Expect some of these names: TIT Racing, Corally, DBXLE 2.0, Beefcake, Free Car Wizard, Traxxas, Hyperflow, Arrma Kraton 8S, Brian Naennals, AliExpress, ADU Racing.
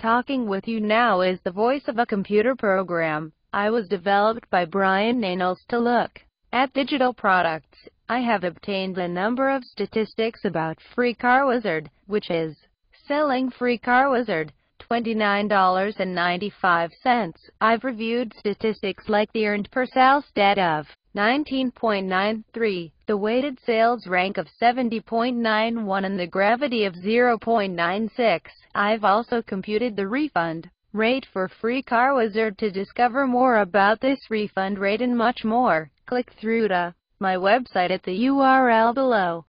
Talking with you now is the voice of a computer program. I was developed by Brian Naennals to look at digital products. I have obtained a number of statistics about Free Car Wizard, which is selling Free Car Wizard $29.95. I've reviewed statistics like the earned per sale stat of 19.93, the weighted sales rank of 70.91 and the gravity of 0.96. I've also computed the refund rate for Free Car Wizard. To discover more about this refund rate and much more, click through to my website at the URL below.